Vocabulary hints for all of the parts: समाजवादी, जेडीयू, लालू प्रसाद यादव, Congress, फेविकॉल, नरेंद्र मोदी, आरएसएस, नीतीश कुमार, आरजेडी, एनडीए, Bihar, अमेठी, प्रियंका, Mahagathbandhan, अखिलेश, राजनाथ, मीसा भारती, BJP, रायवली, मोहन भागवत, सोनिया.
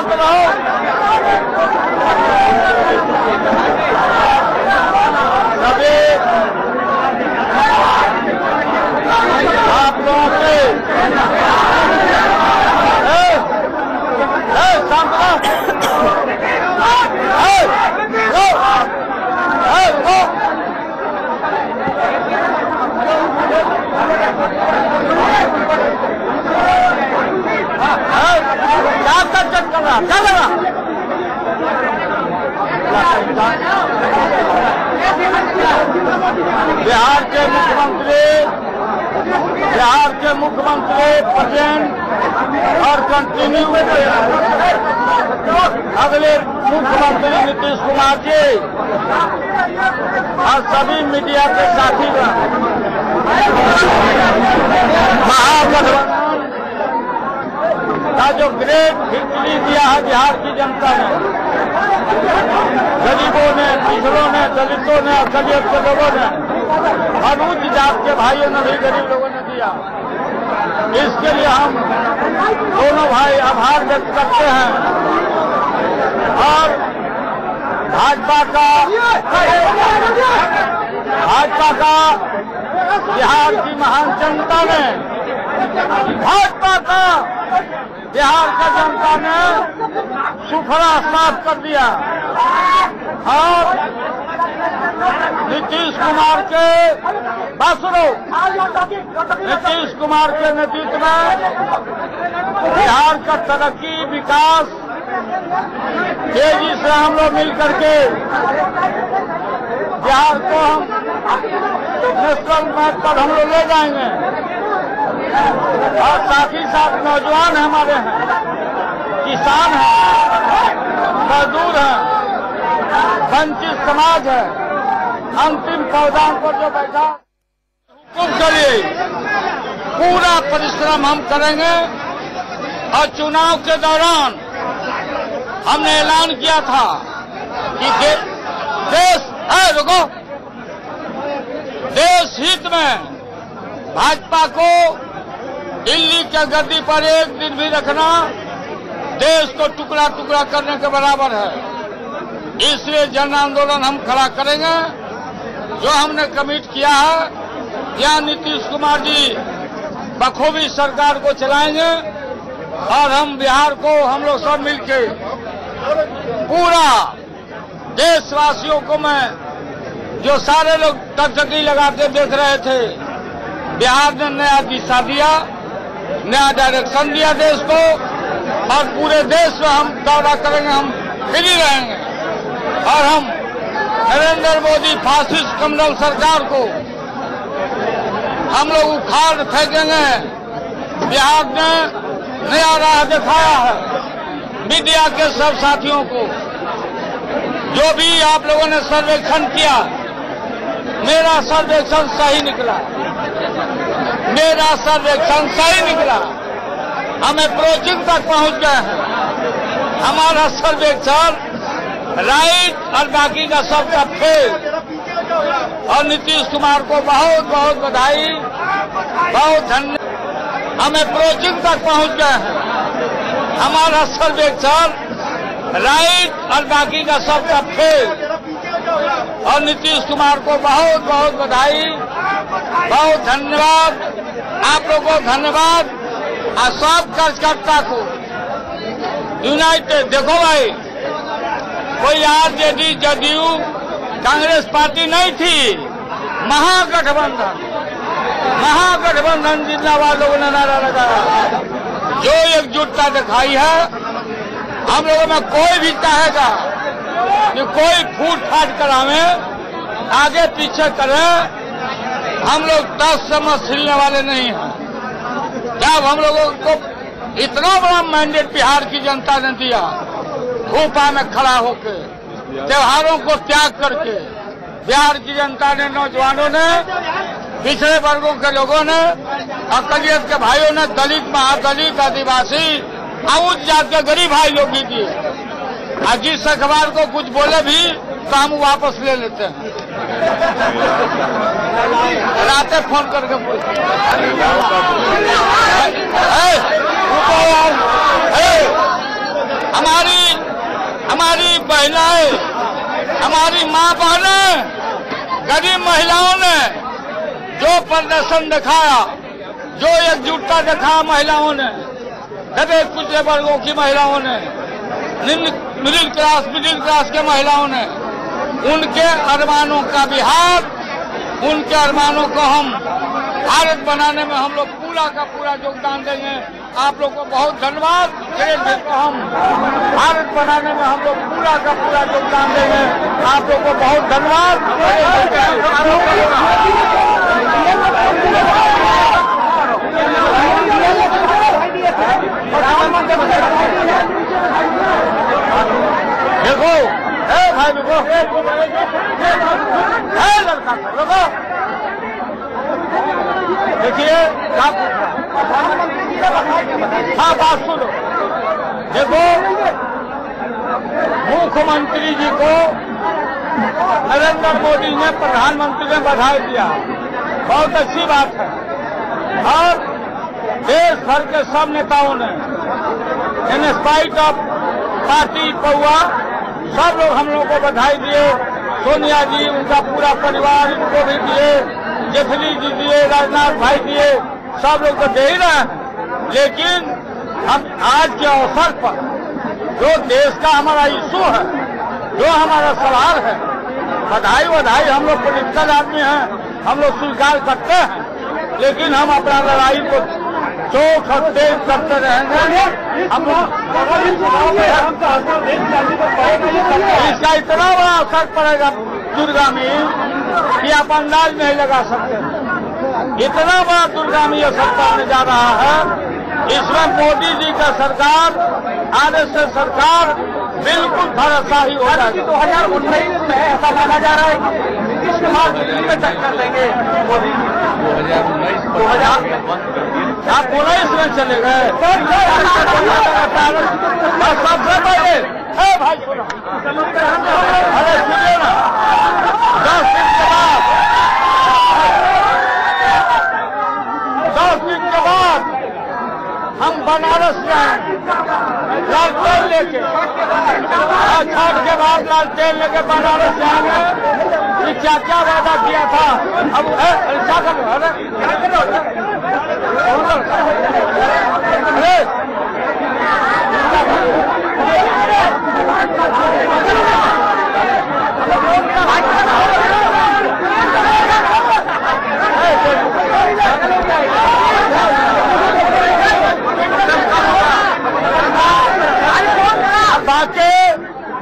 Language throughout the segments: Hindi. शांत रहो। सभी आप लोगों से शांत रहो। बिहार के मुख्यमंत्री प्रेजेंट और कंटिन्यू अगले मुख्यमंत्री नीतीश कुमार जी और सभी मीडिया के साथी महागठबंधन जो ग्रेट विक्ट्री दिया है बिहार की जनता ने, गरीबों ने, पिछड़ों ने, दलितों ने और गरीब के लोगों ने, अनुच जात के भाइयों ने भी गरीब लोगों ने दिया। इसके लिए हम दोनों भाई आभार व्यक्त करते हैं और भाजपा का बिहार की महान जनता ने, भाजपा का बिहार का जनता ने सुफरा साफ कर दिया और नीतीश कुमार के नेतृत्व में बिहार का तरक्की विकास तेजी से हम लोग मिलकर के बिहार को हम नेशनल मैप पर हम लोग ले जाएंगे। और साथ ही साथ नौजवान हमारे हैं, किसान हैं, मजदूर हैं, वंचित समाज है, अंतिम पायदान पर जो बैठा हुकूम के लिए पूरा परिश्रम हम करेंगे। और चुनाव के दौरान हमने ऐलान किया था कि देश हित में भाजपा को दिल्ली के गद्दी पर एक दिन भी रखना देश को टुकड़ा टुकड़ा करने के बराबर है। इसलिए जन आंदोलन हम खड़ा करेंगे। जो हमने कमिट किया है, यहाँ नीतीश कुमार जी बखूबी सरकार को चलाएंगे और हम बिहार को हम लोग सब मिलके पूरा देशवासियों को, मैं जो सारे लोग टकटकी लगाते देख रहे थे, बिहार ने नया दिशा दिया, नया डायरेक्शन दिया देश को। और पूरे देश में हम दौरा करेंगे, हम फ्री रहेंगे और हम नरेंद्र मोदी फासिस्ट कमल सरकार को हम लोग उखाड़ फेंकेंगे। बिहार ने नया राह दिखाया है। मीडिया के सब साथियों को, जो भी आप लोगों ने सर्वेक्षण किया, मेरा सर्वेक्षण सही निकला, हम अप्रोचिंग तक पहुंच गए हैं। हमारा सर्वेक्षण राइट और बाकी का सबका फेल। और नीतीश कुमार को बहुत बहुत बधाई, बहुत धन्यवाद। हम अप्रोचिंग तक पहुंच गए हैं। हमारा सर्वेक्षण राइट और बाकी का सबका फेल। और नीतीश कुमार को बहुत बहुत बधाई, बहुत धन्यवाद। आप लोगों को धन्यवाद और सब कार्यकर्ता को यूनाइटेड। देखो भाई, कोई आरजेडी, जेडीयू, कांग्रेस पार्टी नहीं थी, महागठबंधन जिंदाबाद लोगों ने नारा लगाया। जो एकजुटता दिखाई है हम लोगों में, कोई भी चाहेगा कि कोई फूट फाट करावे, आगे पीछे करे, हम लोग 10 समय हिलने वाले नहीं हैं। जब हम लोगों को इतना बड़ा मैंडेट बिहार की जनता ने दिया, भूपा में खड़ा होकर, त्योहारों को त्याग करके, बिहार की जनता ने, नौजवानों ने, पिछड़े वर्गों के लोगों ने, अकलियत के भाइयों ने, दलित, महादलित, आदिवासी, आउट जात के गरीब भाई लोग भी दिए। आज जिस अखबार को कुछ बोले भी तो हम वापस ले लेते हैं, रात फोन करके बोलते हैं। हमारा हमारी मां बहने गरीब महिलाओं ने जो प्रदर्शन दिखाया, जो एकजुटता दिखाया महिलाओं ने, दबे कुचले वर्गों की महिलाओं ने, मिडिल क्लास के महिलाओं ने, उनके अरमानों का बिहार, उनके अरमानों को हम भारत बनाने में हम लोग पूरा का पूरा योगदान देंगे। आप लोगों को बहुत धन्यवाद। हम भारत बनाने में हम लोग पूरा का पूरा योगदान देंगे। आप लोगों को बहुत धन्यवाद। देखो है भाई, देखो है लड़का, देखो देखिए आप, हाँ बात सुनो। देखो मुख्यमंत्री जी को नरेंद्र मोदी ने, प्रधानमंत्री ने बधाई दिया, बहुत अच्छी बात है। और देश भर के सब नेताओं ने इन स्पाइट ऑफ पार्टी पौआ सब लोग हम लोगों को बधाई दिए। सोनिया जी, उनका पूरा परिवार, इनको भी दिए, जेटली जी दिए, राजनाथ भाई दिए, सब लोग तो दे ही रहे हैं। लेकिन हम आज के अवसर पर जो देश का हमारा इशू है, जो हमारा सवाल है, बधाई हम लोग पॉलिटिकल आदमी हैं, हम लोग स्वीकार करते हैं, लेकिन हम अपना लड़ाई को चौक और तेज करते रहेंगे। इसका इतना बड़ा असर पड़ेगा दुर्गा में कि आप अंदाज नहीं लगा सकते। इतना बड़ा दुर्गामी सरकार में जा रहा है। इसमें मोदी जी का सरकार, आरएसएस सरकार बिल्कुल भरोसाही हो जाएगी। 2019 में ऐसा माना जा रहा है कि नीतीश कुमार दिल्ली में टक्कर लेंगे मोदी जी। 2019 में चले गए। सबसे पहले भाई दस दिन के बाद हम बनारस जाएंगे, लालटेन लेके। छठ के बाद लालटेन लेके बनारस जाएंगे। ये क्या वादा किया था। अब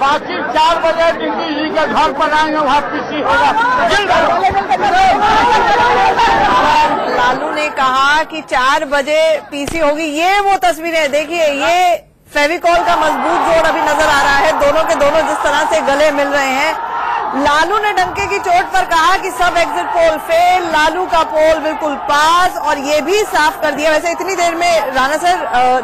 बाकी 4 बजे नीतीश जी के घर पर आएंगे, वहाँ किसी होगा। लालू ने कहा कि 4 बजे पीसी होगी। ये वो तस्वीरें देखिए, ये फेविकॉल का मजबूत जोड़ अभी नजर आ रहा है। दोनों के दोनों जिस तरह से गले मिल रहे हैं। लालू ने डंके की चोट पर कहा कि सब एग्जिट पोल फेल, लालू का पोल बिल्कुल पास, और ये भी साफ कर दिया। वैसे इतनी देर में राणा सर,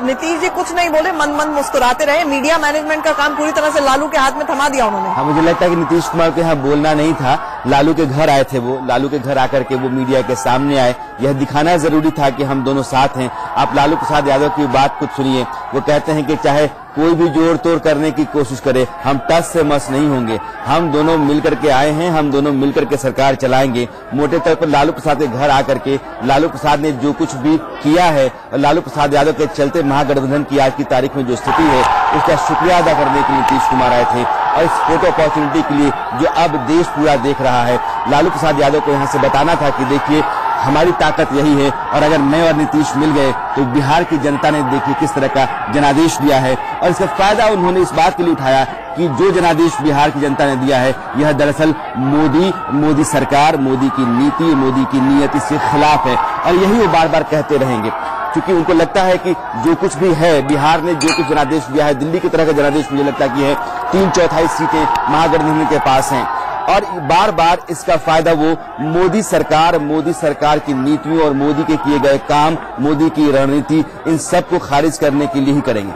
नीतीश जी कुछ नहीं बोले, मंद मुस्कुराते रहे। मीडिया मैनेजमेंट का काम पूरी तरह से लालू के हाथ में थमा दिया उन्होंने। हाँ, मुझे लगता है कि नीतीश कुमार को यहाँ बोलना नहीं था। लालू के घर आए थे वो, लालू के घर आकर के वो मीडिया के सामने आए। यह दिखाना जरूरी था कि हम दोनों साथ हैं। आप लालू प्रसाद यादव की बात कुछ सुनिए। वो कहते हैं कि चाहे कोई भी जोड़ तोड़ करने की कोशिश करे, हम टस से मस नहीं होंगे। हम दोनों मिलकर के आए हैं, हम दोनों मिलकर के सरकार चलाएंगे। मोटे तौर पर लालू प्रसाद के घर आकर के लालू प्रसाद ने जो कुछ भी किया है, और लालू प्रसाद यादव के चलते महागठबंधन की आज की तारीख में जो स्थिति है, उसका शुक्रिया अदा करने के लिए नीतीश कुमार आए थे। और इस फोटो अपॉर्चुनिटी के लिए जो अब देश पूरा देख रहा है, लालू प्रसाद यादव को यहाँ से बताना था कि देखिए हमारी ताकत यही है, और अगर मैं और नीतीश मिल गए तो बिहार की जनता ने देखिए किस तरह का जनादेश दिया है। और इसका फायदा उन्होंने इस बात के लिए उठाया कि जो जनादेश बिहार की जनता ने दिया है, यह दरअसल मोदी सरकार, मोदी की नीति, मोदी की नीयत के खिलाफ है। और यही वो बार बार कहते रहेंगे, क्योंकि उनको लगता है कि जो कुछ भी है, बिहार ने जो कुछ जनादेश दिया है, दिल्ली की तरह का जनादेश मुझे लगता कि है। 3/4 सीटें महागठबंधन के पास हैं, और बार बार इसका फायदा वो मोदी सरकार की नीतियों और मोदी के किए गए काम, मोदी की रणनीति, इन सब को खारिज करने के लिए ही करेंगे।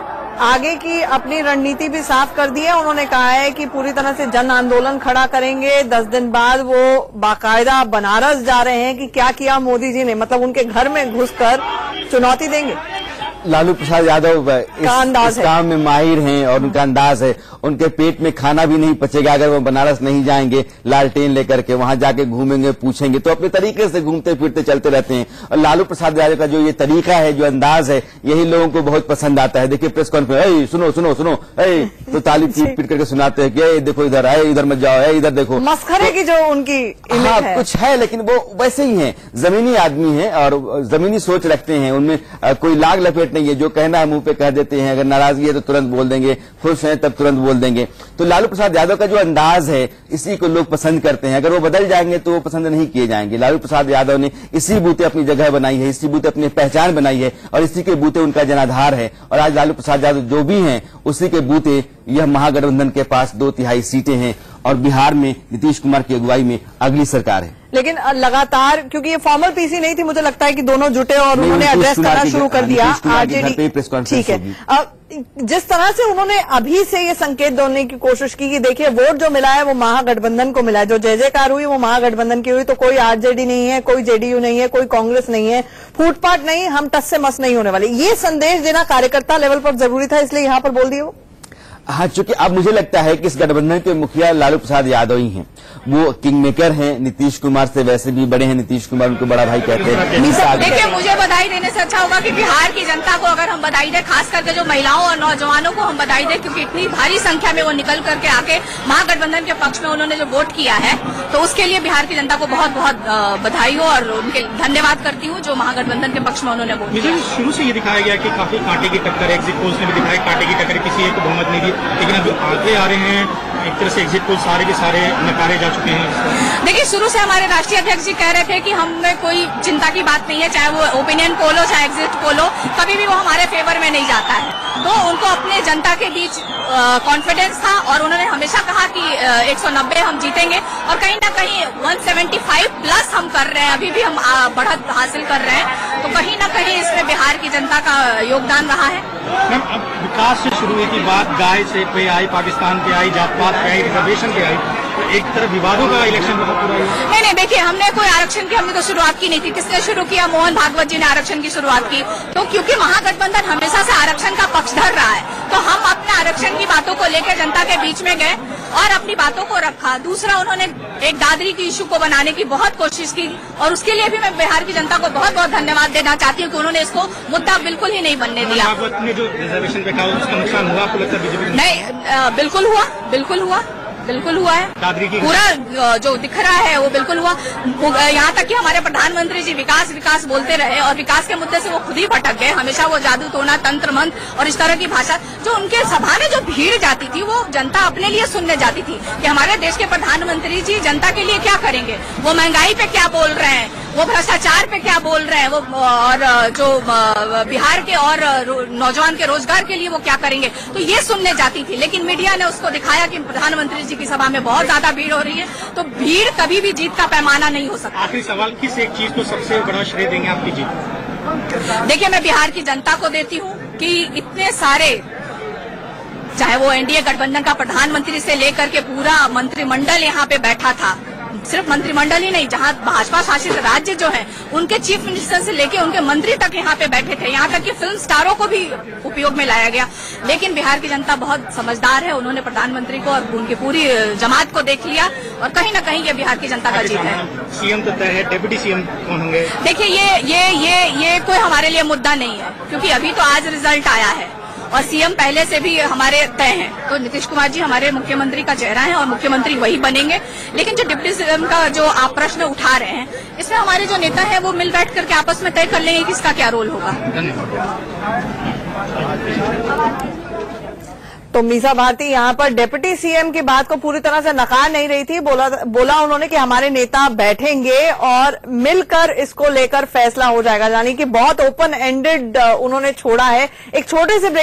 आगे की अपनी रणनीति भी साफ कर दी है। उन्होंने कहा है कि पूरी तरह से जन आंदोलन खड़ा करेंगे। 10 दिन बाद वो बाकायदा बनारस जा रहे हैं कि क्या किया मोदी जी ने, मतलब उनके घर में घुसकर चुनौती देंगे। लालू प्रसाद यादव इस काम में माहिर हैं और उनका अंदाज है। उनके पेट में खाना भी नहीं पचेगा अगर वो बनारस नहीं जाएंगे, लालटेन लेकर के वहां जाके घूमेंगे, पूछेंगे, तो अपने तरीके से घूमते फिरते चलते रहते हैं। और लालू प्रसाद यादव का जो ये तरीका है, जो अंदाज है, यही लोगों को बहुत पसंद आता है। देखिए प्रेस कॉन्फ्रेंस, सुनो सुनो सुनो, तो ताली पीट करके सुनाते हैं कि देखो इधर आए, इधर मत जाओ, इधर देखो, मस्खरे की जो उनकी कुछ है। लेकिन वो वैसे ही है, जमीनी आदमी है और जमीनी सोच रखते हैं, उनमें कोई लाग लपेट नहीं है। जो कहना है मुंह पे कह देते हैं, अगर नाराजगी है तो तुरंत बोल देंगे, खुश हैं तब तुरंत बोल देंगे। तो लालू प्रसाद यादव का जो अंदाज है, इसी को लोग पसंद करते हैं। अगर वो बदल जाएंगे तो वो पसंद नहीं किए जाएंगे। लालू प्रसाद यादव ने इसी बूते अपनी जगह बनाई है, इसी बूते अपनी पहचान बनाई है और इसी के बूते उनका जनाधार है। और आज लालू प्रसाद यादव जो भी हैं, उसी के बूते यह महागठबंधन के पास 2/3 सीटें हैं और बिहार में नीतीश कुमार की अगुवाई में अगली सरकार है। लेकिन लगातार, क्योंकि ये फॉर्मल पीसी नहीं थी, मुझे लगता है कि दोनों जुटे और उन्होंने एड्रेस करना शुरू कर दिया आरजेडी। ठीक है, जिस तरह से उन्होंने अभी से ये संकेत देने की कोशिश की कि देखिए वोट जो मिला है वो महागठबंधन को मिला है, जो जय जयकार हुई वो महागठबंधन की हुई, तो कोई आरजेडी नहीं है, कोई जेडीयू नहीं है, कोई कांग्रेस नहीं है, फूटपाट नहीं, हम टस से मस नहीं होने वाले, ये संदेश देना कार्यकर्ता लेवल पर जरूरी था, इसलिए यहाँ पर बोल दिया। हाँ, चूंकि अब मुझे लगता है कि इस गठबंधन के मुखिया लालू प्रसाद यादव ही हैं, वो किंग मेकर हैं, नीतीश कुमार से वैसे भी बड़े हैं, नीतीश कुमार उनको बड़ा भाई कहते हैं। देखिए, मुझे बधाई देने से अच्छा होगा कि बिहार की जनता को अगर हम बधाई दें, खास करके जो महिलाओं और नौजवानों को हम बधाई दें, क्योंकि इतनी भारी संख्या में वो निकल करके आके महागठबंधन के पक्ष में उन्होंने जो वोट किया है, तो उसके लिए बिहार की जनता को बहुत बहुत बधाई हो और उनके धन्यवाद करती हूँ जो महागठबंधन के पक्ष में उन्होंने वोट किया। शुरू से ये दिखाया गया कि काफी कांटे की टक्कर, एग्जिट पोल्स में भी दिखाई कांटे की टक्कर, किसी एक बहुमत नहीं, लेकिन अब आगे आ रहे हैं, एक तरह से एग्जिट पोल सारे के सारे नकारे जा चुके हैं। देखिए, शुरू से हमारे राष्ट्रीय अध्यक्ष जी कह रहे थे कि हमें कोई चिंता की बात नहीं है, चाहे वो ओपिनियन पोल हो चाहे एग्जिट पोल हो, कभी भी वो हमारे फेवर में नहीं जाता है। तो उनको अपने जनता के बीच कॉन्फिडेंस था और उन्होंने हमेशा कहा कि 190 हम जीतेंगे और कहीं ना कहीं 175 प्लस हम कर रहे हैं, अभी भी हम बढ़त हासिल कर रहे हैं, तो कहीं ना कहीं इसमें बिहार की जनता का योगदान रहा है। मैम, अब विकास से शुरू हुई की बात गाय से पे आई, पाकिस्तान पे आई, जात पात पे आई, रिजर्वेशन पे आई, तो एक तरफ विवादों का इलेक्शन बहुत पूरा है। नहीं, देखिए, हमने कोई आरक्षण की हमने तो शुरुआत की नहीं थी। किसने शुरू किया? मोहन भागवत जी ने आरक्षण की शुरुआत की। तो क्योंकि महागठबंधन हमेशा से आरक्षण का पक्षधर रहा है, तो हम अपने आरक्षण की बातों को लेकर जनता के बीच में गए और अपनी बातों को रखा। दूसरा, उन्होंने एक दादरी की इश्यू को बनाने की बहुत कोशिश की और उसके लिए भी मैं बिहार की जनता को बहुत बहुत धन्यवाद देना चाहती हूँ कि उन्होंने इसको मुद्दा बिल्कुल ही नहीं बनने दिया। जो रिजर्वेशन पे था उसका नुकसान हुआ आपको लगता है बीजेपी? नहीं, बिल्कुल हुआ, बिल्कुल हुआ, बिल्कुल हुआ है, पूरा जो दिख रहा है वो बिल्कुल हुआ। यहाँ तक कि हमारे प्रधानमंत्री जी विकास विकास बोलते रहे और विकास के मुद्दे से वो खुद ही भटक गए। हमेशा वो जादू टोना, तंत्र मंत्र और इस तरह की भाषा, जो उनके सभा में जो भीड़ जाती थी वो जनता अपने लिए सुनने जाती थी कि हमारे देश के प्रधानमंत्री जी जनता के लिए क्या करेंगे, वो महंगाई पे क्या बोल रहे हैं, वो भ्रष्टाचार पे क्या बोल रहे हैं, वो और जो बिहार के और नौजवान के रोजगार के लिए वो क्या करेंगे, तो ये सुनने जाती थी। लेकिन मीडिया ने उसको दिखाया कि प्रधानमंत्री जी की सभा में बहुत ज्यादा भीड़ हो रही है, तो भीड़ कभी भी जीत का पैमाना नहीं हो सकता। आखिरी सवाल, किस एक चीज को सबसे बड़ा श्रेय देंगे आपकी जीत? देखिए, मैं बिहार की जनता को देती हूँ कि इतने सारे, चाहे वो एनडीए गठबंधन का प्रधानमंत्री से लेकर के पूरा मंत्रिमंडल यहाँ पे बैठा था, सिर्फ मंत्रिमंडल ही नहीं, जहाँ भाजपा शासित राज्य जो हैं उनके चीफ मिनिस्टर से लेके उनके मंत्री तक यहाँ पे बैठे थे, यहाँ तक कि फिल्म स्टारों को भी उपयोग में लाया गया। लेकिन बिहार की जनता बहुत समझदार है, उन्होंने प्रधानमंत्री को और उनकी पूरी जमात को देख लिया और कहीं ना कहीं ये बिहार की जनता का जीत है। सीएम तो तय है, डिप्टी सीएम कौन होंगे? देखिये, ये कोई हमारे लिए मुद्दा नहीं है, क्योंकि अभी तो आज रिजल्ट आया है और सीएम पहले से भी हमारे तय हैं, तो नीतीश कुमार जी हमारे मुख्यमंत्री का चेहरा है और मुख्यमंत्री वही बनेंगे। लेकिन जो डिप्टी सीएम का जो आप प्रश्न उठा रहे हैं, इसमें हमारे जो नेता हैं वो मिल बैठ करके आपस में तय कर लेंगे कि इसका क्या रोल होगा। तो मीसा भारती यहाँ पर डिप्टी सीएम की बात को पूरी तरह से नकार नहीं रही थी, बोला उन्होंने कि हमारे नेता बैठेंगे और मिलकर इसको लेकर फैसला हो जाएगा, यानी कि बहुत ओपन एंडेड उन्होंने छोड़ा है। एक छोटे से